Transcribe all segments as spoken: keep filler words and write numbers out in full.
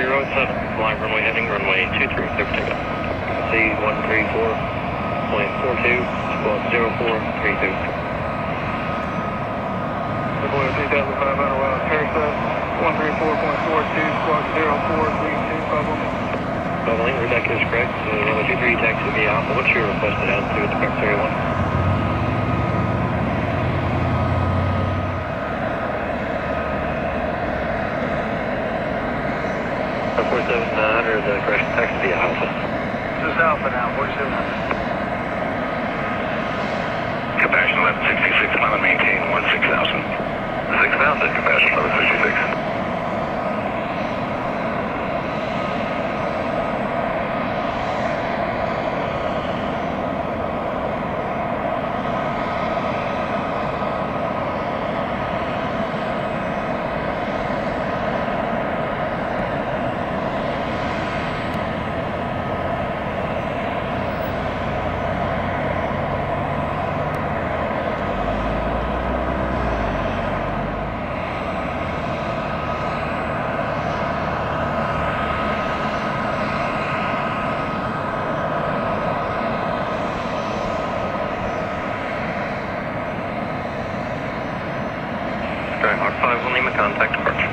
zero seven, flying runway heading runway two three, clear takeoff. C one three four point four two, squad zero four three two. Sequoia two thousand five hundred round Teresa, one three four point four two, squad zero four three two, bubbling. Bubbling, your deck is correct. So runway two three, taxi me out. What's your requested altitude at the correct thirty-one? forty-seven nine hundred, uh, correction, taxi via Alpha. This is Alpha now, forty-seven nine hundred. Compassion eleven sixty-six, climb and maintain one six thousand. six thousand, compassion eleven sixty-six. Five will name a contact departure.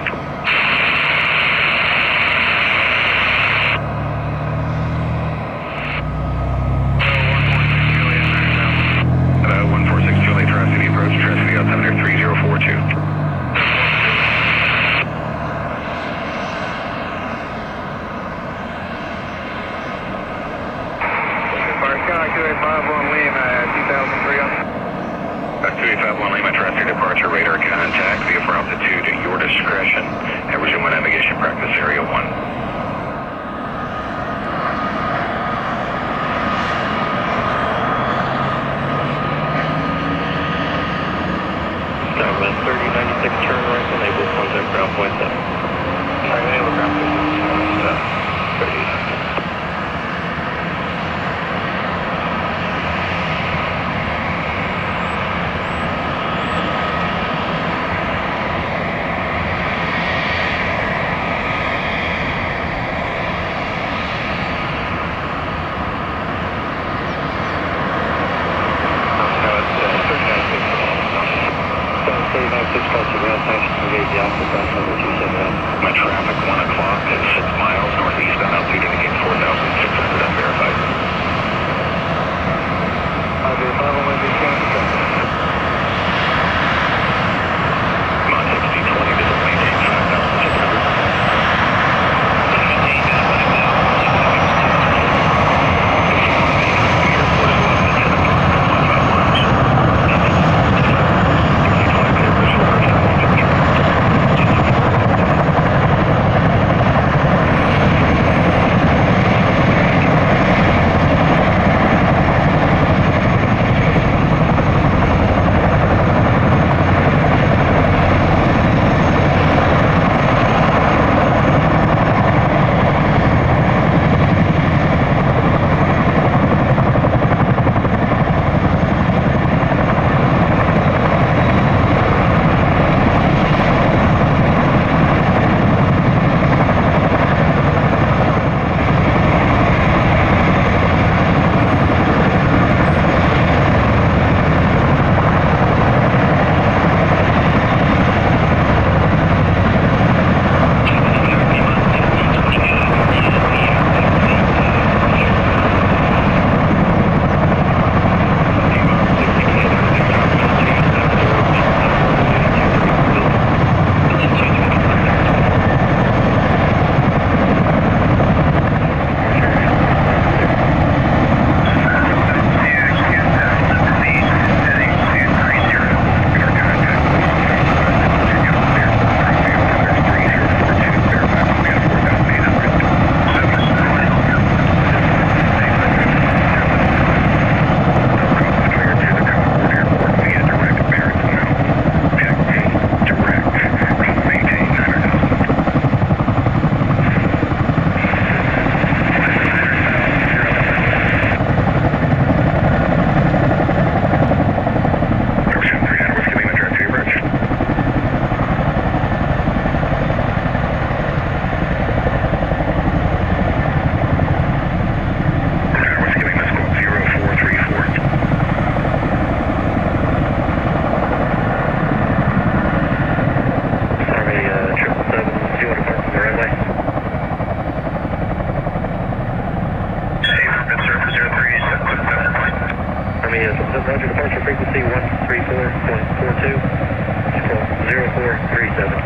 four three seven.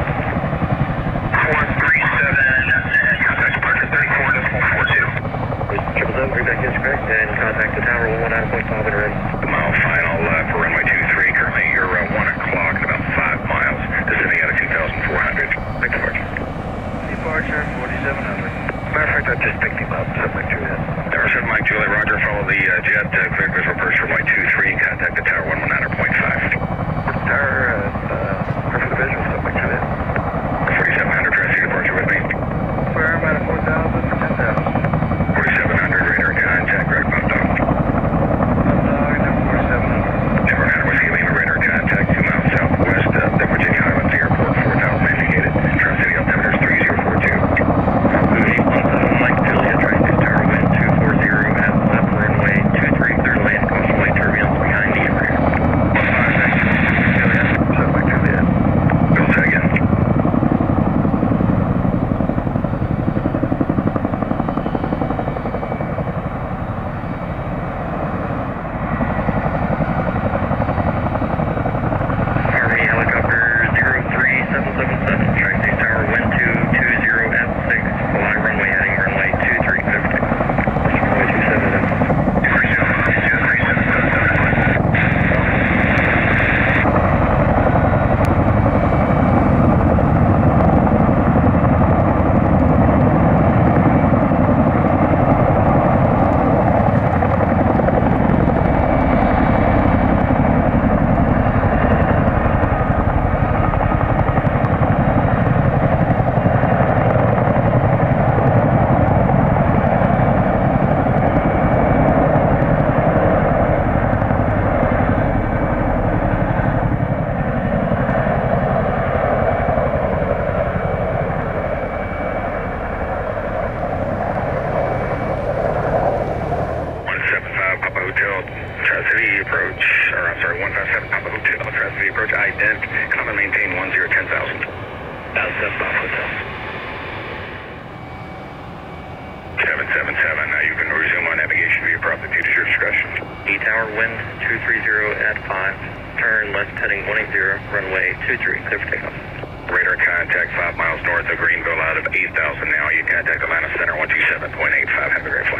Radar contact five miles north of Greenville out of eight thousand now. You contact Atlanta Center one two seven point eight five. Have a great